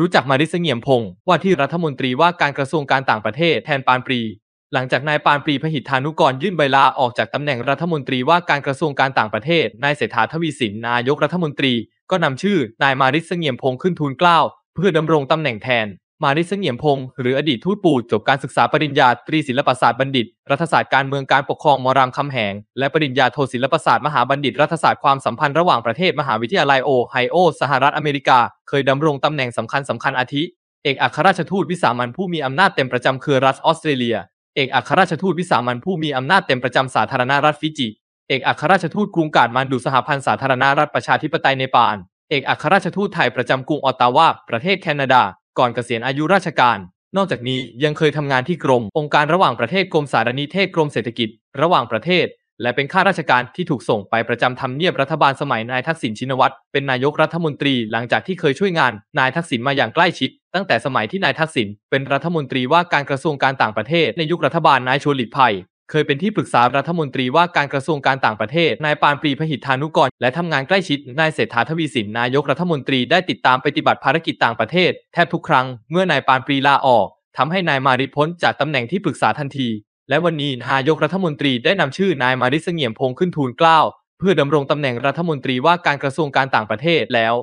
รู้จักมาริส เงี่ยมพงศ์ว่าที่รัฐมนตรีว่าการกระทรวงการต่างประเทศแทนปานปรีหลังจากนายปานปรีพหิตฐานุกรยื่นใบลาออกจากตำแหน่งรัฐมนตรีว่าการกระทรวงการต่างประเทศนายเศรษฐาทวีสินนายกรัฐมนตรีก็นำชื่อนายมาริส เงี่ยมพงศ์ขึ้นทูลเกล้าเพื่อดำรงตำแหน่งแทนมาริส เงี่ยมพงศ์หรืออดีตทูตปู่จบการศึกษาปริญญาตรีศิลปศาสตร์บัณฑิตรัฐศาสตร์การเมืองการปกครองมรามคำแหงและปริญญาโทศิลปศาสตร์มหาบัณฑิตรัฐศาสตร์ความสัมพันธ์ระหว่างประเทศมหาวิทยาลัยโอไฮโอสหรัฐอเมริกาเคยดำรงตำแหน่งสำคัญอาทิเอกอัครราชทูตวิสามัญผู้มีอำนาจเต็มประจำเครือรัฐออสเตรเลียเอกอัครราชทูตวิสามัญผู้มีอำนาจเต็มประจำสาธารณรัฐฟิจิเอกอัครราชทูตกรุงกาฐมาณดูสหพันธ์สาธารณรัฐประชาธิปไตยเนปาลเอกอัครราชทูตไทยประจำกรุงออตตาวาประเทศแคนาดาก่อนเกษียณอายุราชการนอกจากนี้ยังเคยทำงานที่กรมองค์การระหว่างประเทศกรมสารนิเทศกรมเศรษฐกิจระหว่างประเทศและเป็นข้าราชการที่ถูกส่งไปประจำทำเนียบรัฐบาลสมัยนายทักษิณชินวัตรเป็นนายกรัฐมนตรีหลังจากที่เคยช่วยงานนายทักษิณมาอย่างใกล้ชิดตั้งแต่สมัยที่นายทักษิณเป็นรัฐมนตรีว่าการกระทรวงการต่างประเทศในยุครัฐบาลนายชวนหลีกภัยเคยเป็นที่ปรึกษารัฐมนตรีว่าการกระทรวงการต่างประเทศนายปานปรีพหิตฐานุกรและทำงานใกล้ชิดนายเศรษฐาทวีสินนายกรัฐมนตรีได้ติดตามปฏิบัติภารกิจต่างประเทศแทบทุกครั้งเมื่อนายปานปรีลาออกทำให้นายมาริสพ้นจากตำแหน่งที่ปรึกษาทันทีและวันนี้นายกรัฐมนตรีได้นำชื่อนายมาริส เงี่ยมพงศ์ขึ้นทูลเกล้าเพื่อดำรงตำแหน่งรัฐมนตรีว่าการกระทรวงการต่างประเทศแล้ว